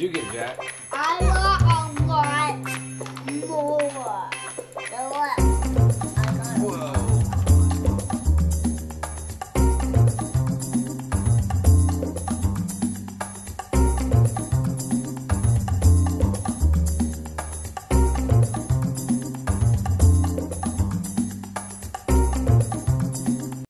you get, Jack? I got